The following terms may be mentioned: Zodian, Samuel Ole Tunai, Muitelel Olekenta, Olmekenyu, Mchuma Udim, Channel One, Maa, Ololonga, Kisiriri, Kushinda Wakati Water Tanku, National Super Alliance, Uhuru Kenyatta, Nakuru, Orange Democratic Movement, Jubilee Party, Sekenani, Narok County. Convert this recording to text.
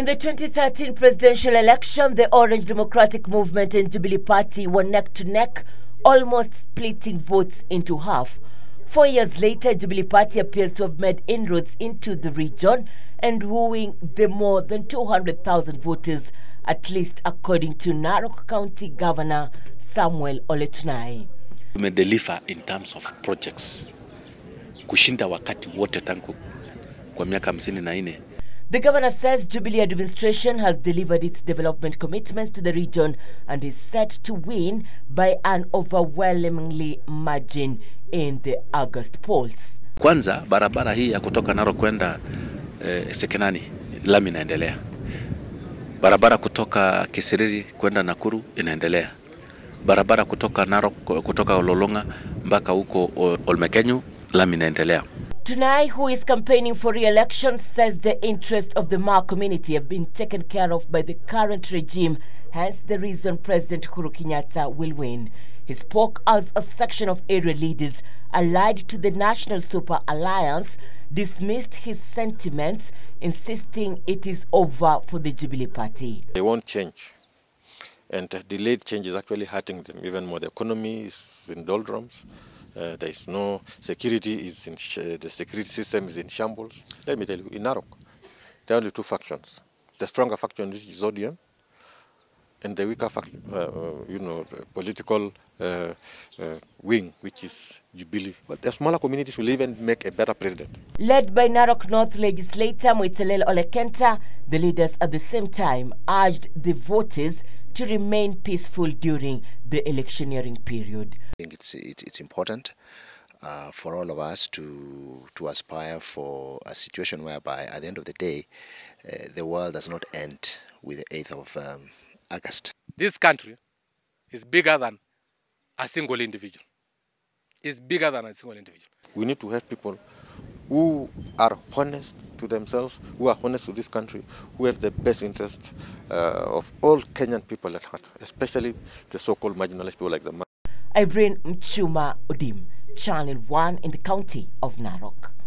In the 2013 presidential election, the Orange Democratic Movement and Jubilee Party were neck to neck, almost splitting votes into half. 4 years later, Jubilee Party appears to have made inroads into the region and wooing the more than 200,000 voters, at least according to Narok County Governor Samuel Ole Tunai. We may deliver in terms of projects. Kushinda Wakati Water Tanku kwa miaka 54. The governor says Jubilee administration has delivered its development commitments to the region and is set to win by an overwhelmingly margin in the August polls. Kwanza barabara hii ya kutoka Narok kwenda Sekenani lami inaendelea. Barabara kutoka Kisiriri kwenda Nakuru inaendelea. Barabara kutoka Narok kutoka Ololonga mpaka huko Olmekenyu lami inaendelea. Tunai, who is campaigning for re-election, says the interests of the Maa community have been taken care of by the current regime, hence the reason President Uhuru Kenyatta will win. He spoke as a section of area leaders allied to the National Super Alliance dismissed his sentiments, insisting it is over for the Jubilee Party. They want change, and delayed change is actually hurting them even more. The economy is in doldrums. There is no security, the security system is in shambles. Let me tell you, in Narok, there are only two factions. The stronger faction is Zodian, and the weaker faction, the political wing, which is Jubilee. But the smaller communities will even make a better president. Led by Narok North legislator Muitelel Olekenta, the leaders at the same time urged the voters to remain peaceful during the electioneering period. I think it's important for all of us to aspire for a situation whereby, at the end of the day, the world does not end with the 8th of August. This country is bigger than a single individual. It's bigger than a single individual. We need to have people who are honest to themselves, who are honest to this country, who have the best interest of all Kenyan people at heart, especially the so-called marginalized people like the Maa. I bring Mchuma Udim, Channel One in the county of Narok.